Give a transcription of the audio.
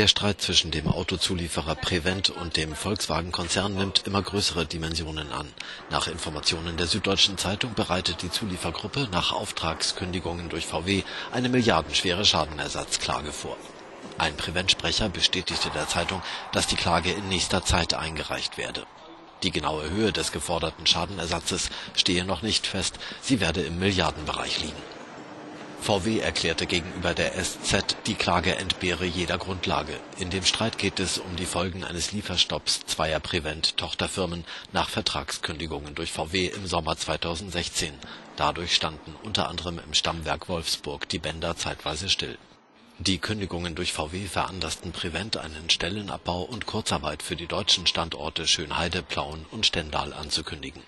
Der Streit zwischen dem Autozulieferer Prevent und dem Volkswagen-Konzern nimmt immer größere Dimensionen an. Nach Informationen der Süddeutschen Zeitung bereitet die Zuliefergruppe nach Auftragskündigungen durch VW eine milliardenschwere Schadenersatzklage vor. Ein Prevent-Sprecher bestätigte der Zeitung, dass die Klage in nächster Zeit eingereicht werde. Die genaue Höhe des geforderten Schadenersatzes stehe noch nicht fest, sie werde im Milliardenbereich liegen. VW erklärte gegenüber der SZ, die Klage entbehre jeder Grundlage. In dem Streit geht es um die Folgen eines Lieferstopps zweier Prevent-Tochterfirmen nach Vertragskündigungen durch VW im Sommer 2016. Dadurch standen unter anderem im Stammwerk Wolfsburg die Bänder zeitweise still. Die Kündigungen durch VW veranlassten Prevent einen Stellenabbau und Kurzarbeit für die deutschen Standorte Schönheide, Plauen und Stendal anzukündigen.